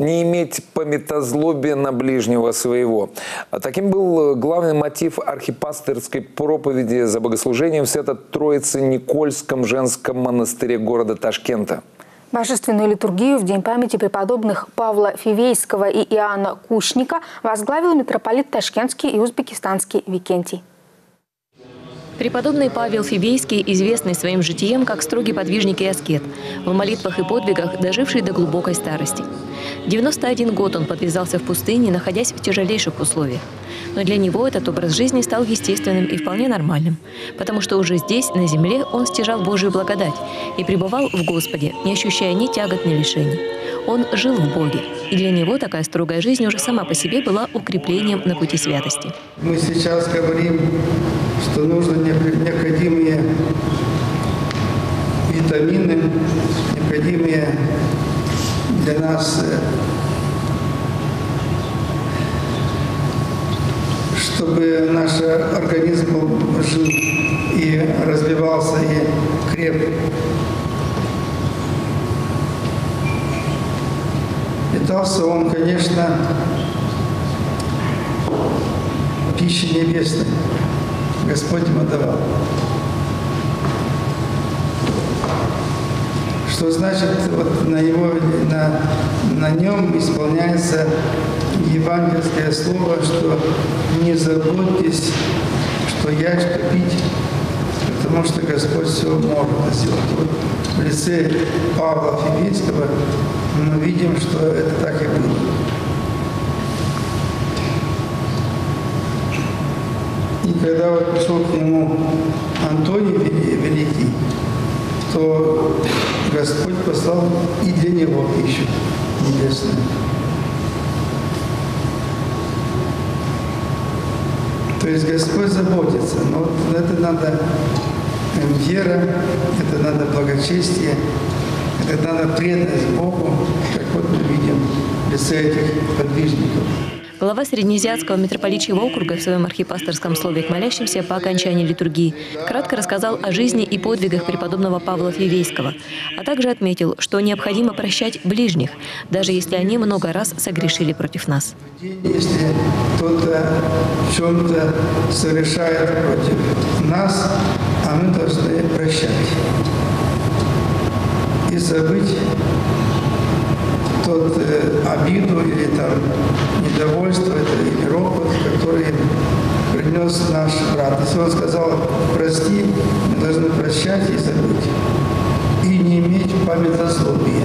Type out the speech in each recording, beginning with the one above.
не иметь памятозлобия на ближнего своего. Таким был главный мотив архипастырской проповеди за богослужением в Свято-Троице Никольском женском монастыре города Ташкента. Божественную литургию в день памяти преподобных Павла Фивейского и Иоанна Кущника возглавил митрополит Ташкентский и Узбекистанский Викентий. Преподобный Павел Фивейский, известный своим житием как строгий подвижник и аскет, в молитвах и подвигах доживший до глубокой старости. 91 год он подвязался в пустыне, находясь в тяжелейших условиях. Но для него этот образ жизни стал естественным и вполне нормальным, потому что уже здесь, на земле, он стяжал Божию благодать и пребывал в Господе, не ощущая ни тягот, ни лишений. Он жил в Боге, и для него такая строгая жизнь уже сама по себе была укреплением на пути святости. Мы сейчас говорим, что нужно необходимые витамины, необходимые для нас, чтобы наш организм жил и развивался, и креп. Питался он, конечно, пищей небесной. Господь ему давал. Что значит, вот на нем исполняется евангельское слово, что не заботьтесь, что есть, что пить, потому что Господь все может сделать. Вот в лице Павла Фивейского мы видим, что это так и было. И когда вот пришел к нему Антоний Великий, то Господь послал и для него пищу небесную. То есть Господь заботится, но вот это надо вера, это надо благочестие, это надо преданность Богу, как вот мы видим в лице этих подвижников. Глава Среднеазиатского митрополитчьего округа в своем архипастырском слове к молящимся по окончании литургии кратко рассказал о жизни и подвигах преподобного Павла Фивейского, а также отметил, что необходимо прощать ближних, даже если они много раз согрешили против нас. Если кто-то в чем-то совершает против нас, а мы должны прощать и забыть тот обиду или там недовольство, это или ропот, который принес наш брат. Если он сказал «прости», мы должны прощать и забыть. И не иметь памятозлобия.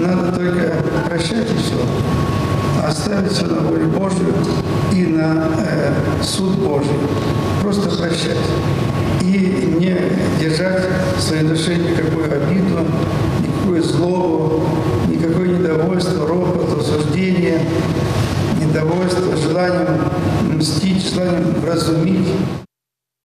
Надо только прощать и все. Оставить все на волю Божию и на суд Божий. Просто прощать. И не держать в своей душе никакую обиду, никакую злобу, никакое недовольство, ропот, осуждение, недовольство, желание мстить, желание вразумить.